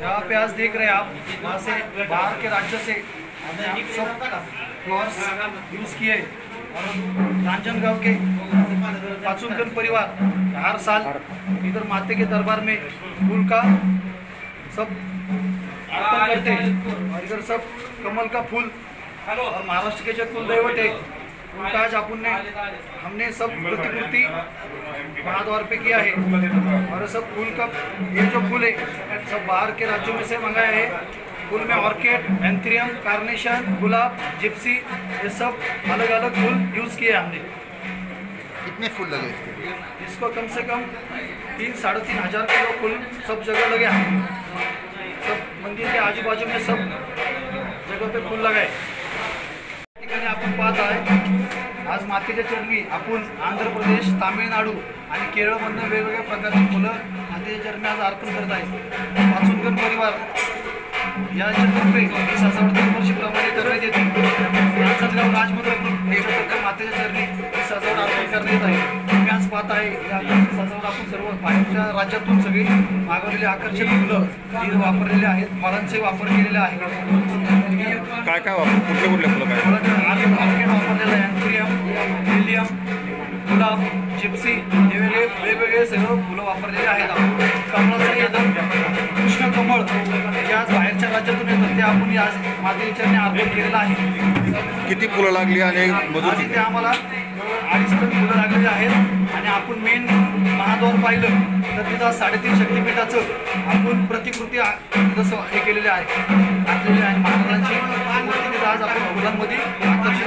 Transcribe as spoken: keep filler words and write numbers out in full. यहाँ पे आज देख रहे हैं आप, वहाँ से बाहर के राज्यों से हमने सब फ्लोर्स यूज़ किए और रांजनगाव के पाचुमकर परिवार हर साल इधर माते के दरबार में फूल का सब अर्पण करते हैं और इधर सब कमल का फूल और महाराष्ट्र के जो कुलदैवत है उनका आज अपन ने हमने सब प्रतिकृति महाद्वार पे किया है और सब फूल का ये जो फूल है सब बाहर के राज्यों में से मंगाया है। फूल में ऑर्किड, एंथ्रियम, कार्नेशन, गुलाब, जिप्सी ये सब अलग अलग फूल यूज़ किए हमने। कितने फूल लगे इसको? कम से कम तीन साढ़े तीन हज़ार किलो फूल सब जगह लगे हमने, सब मंदिर के आजू बाजू में सब जगह पे फूल लगाए। आपण पाहत आहे आज मातीच्या चरणी आपण आंध्र प्रदेश, तामिळनाडू आणि केरळमधून वेगवेगळ्या प्रकारची फुलं मातीच्या चरणी आज अर्पण करत आहेत। पाचूनकर परिवार यांच्या तर्फे ही सजावट दरवर्षीप्रमाणे करण्यात येते। रांजनगाव राजमुद्रा ग्रुप यांच्या तर्फे मातीच्या चरणी ही सजावट अर्पण करण्यात येत आहे। मी आज पाहत आहे सजावट आपण सर्व बाहेरच्या राज्यातून सगळी मागवलेली आकर्षक फुलं ती वापरलेली आहेत, मालांचे वापर केलेले आहे। काय काय वापर कुठले कुठले फुलं पाहिजे आर्किड आर्किड वापरलेलं आहे, अँथ्रियम, लिलियम, गुलाब, जिप्सी हे वेगळे वेगवेगळे सर्व फुलं वापरलेले आहेत। आपण कमळाचं येतं कृष्ण कमळ जे आज बाहेरच्या राज्यातून येतं ते आपण आज मातीच्याने अर्पण केलेलं आहे। किती फुलं लागली आणि आज इथे आम्हाला अडीच टन फुलं लागलेली आहेत। आणि आपण मेन महाद्वार पाहिलं तर तिथं साडेतीन शक्तिपीठाचं आपण प्रतिकृती जसं हे केलेले आहे घातलेले आहे। महाराजांची मूर्ती तिथं आज आपण फुलांमध्ये आकर्षण